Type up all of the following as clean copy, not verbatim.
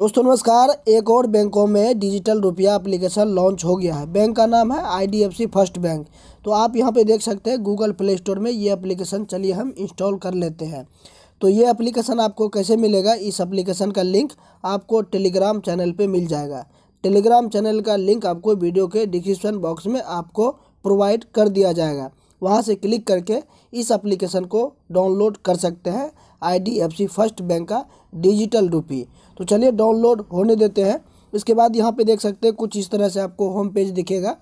दोस्तों नमस्कार, एक और बैंकों में डिजिटल रुपया एप्लीकेशन लॉन्च हो गया है। बैंक का नाम है IDFC फर्स्ट बैंक। तो आप यहां पे देख सकते हैं गूगल प्ले स्टोर में ये एप्लीकेशन, चलिए हम इंस्टॉल कर लेते हैं। तो ये एप्लीकेशन आपको कैसे मिलेगा, इस एप्लीकेशन का लिंक आपको टेलीग्राम चैनल पे मिल जाएगा। टेलीग्राम चैनल का लिंक आपको वीडियो के डिस्क्रिप्शन बॉक्स में आपको प्रोवाइड कर दिया जाएगा। वहाँ से क्लिक करके इस एप्लीकेशन को डाउनलोड कर सकते हैं, IDFC फर्स्ट बैंक का डिजिटल रूपी। तो चलिए डाउनलोड होने देते हैं। इसके बाद यहाँ पे देख सकते हैं कुछ इस तरह से आपको होम पेज दिखेगा।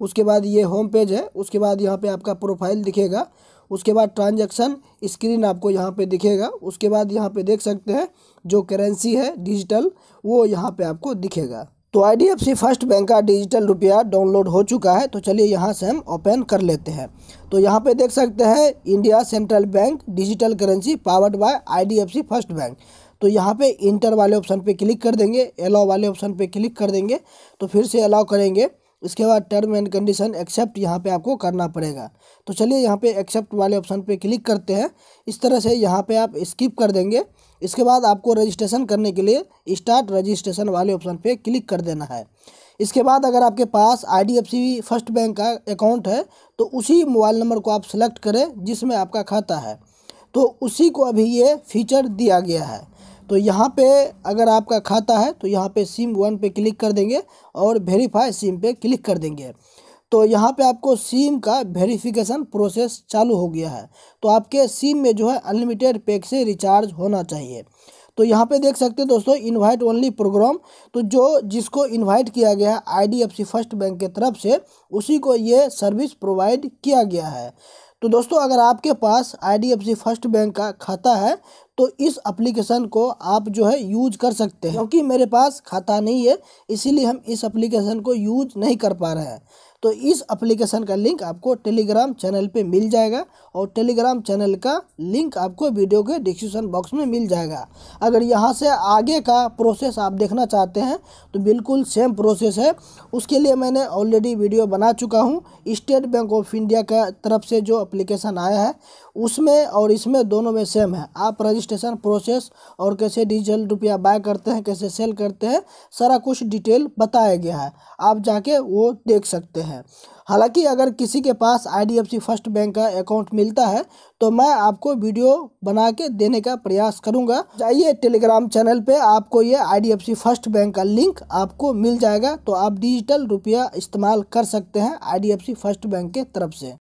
उसके बाद ये होम पेज है, उसके बाद यहाँ पे आपका प्रोफाइल दिखेगा, उसके बाद ट्रांजैक्शन स्क्रीन आपको यहाँ पे दिखेगा, उसके बाद यहाँ पे देख सकते हैं जो करेंसी है डिजिटल वो यहाँ पे आपको दिखेगा। तो IDFC फर्स्ट बैंक का डिजिटल रुपया डाउनलोड हो चुका है। तो चलिए यहाँ से हम ओपन कर लेते हैं। तो यहाँ पे देख सकते हैं India central bank digital currency powered by IDFC first bank. तो यहाँ पे इंटर वाले ऑप्शन पे क्लिक कर देंगे, अलाउ वाले ऑप्शन पे क्लिक कर देंगे, तो फिर से अलाउ करेंगे। इसके बाद टर्म एंड कंडीशन एक्सेप्ट यहाँ पे आपको करना पड़ेगा। तो चलिए यहाँ पे एक्सेप्ट वाले ऑप्शन पे क्लिक करते हैं। इस तरह से यहाँ पे आप स्किप कर देंगे। इसके बाद आपको रजिस्ट्रेशन करने के लिए स्टार्ट रजिस्ट्रेशन वाले ऑप्शन पे क्लिक कर देना है। इसके बाद अगर आपके पास IDFC फर्स्ट बैंक का अकाउंट है तो उसी मोबाइल नंबर को आप सेलेक्ट करें जिसमें आपका खाता है। तो उसी को अभी ये फीचर दिया गया है। तो यहाँ पे अगर आपका खाता है तो यहाँ पे SIM 1 पे क्लिक कर देंगे और वेरीफाई SIM पे क्लिक कर देंगे। तो यहाँ पे आपको SIM का वेरिफिकेशन प्रोसेस चालू हो गया है। तो आपके SIM में जो है अनलिमिटेड पैक से रिचार्ज होना चाहिए। तो यहाँ पे देख सकते हैं दोस्तों इनवाइट ओनली प्रोग्राम। तो जिसको इनवाइट किया गया है IDFC फर्स्ट बैंक के तरफ से, उसी को ये सर्विस प्रोवाइड किया गया है। तो दोस्तों अगर आपके पास IDFC फर्स्ट बैंक का खाता है तो इस एप्लीकेशन को आप जो है यूज कर सकते हैं। क्योंकि मेरे पास खाता नहीं है इसीलिए हम इस एप्लीकेशन को यूज नहीं कर पा रहे हैं। तो इस एप्लीकेशन का लिंक आपको टेलीग्राम चैनल पे मिल जाएगा और टेलीग्राम चैनल का लिंक आपको वीडियो के डिस्क्रिप्शन बॉक्स में मिल जाएगा। अगर यहाँ से आगे का प्रोसेस आप देखना चाहते हैं तो बिल्कुल सेम प्रोसेस है। उसके लिए मैंने ऑलरेडी वीडियो बना चुका हूँ। स्टेट बैंक ऑफ इंडिया का तरफ से जो एप्लीकेशन आया है उसमें और इसमें दोनों में सेम है। आप रजिस्ट्रेशन प्रोसेस और कैसे डिजिटल रुपया बाय करते हैं, कैसे सेल करते हैं, सारा कुछ डिटेल बताया गया है, आप जाके वो देख सकते हैं। हालांकि अगर किसी के पास IDFC फर्स्ट बैंक का अकाउंट मिलता है तो मैं आपको वीडियो बना के देने का प्रयास करूंगा। जाइए टेलीग्राम चैनल पे, आपको ये IDFC फर्स्ट बैंक का लिंक आपको मिल जाएगा। तो आप डिजिटल रुपया इस्तेमाल कर सकते हैं IDFC फर्स्ट बैंक के तरफ से।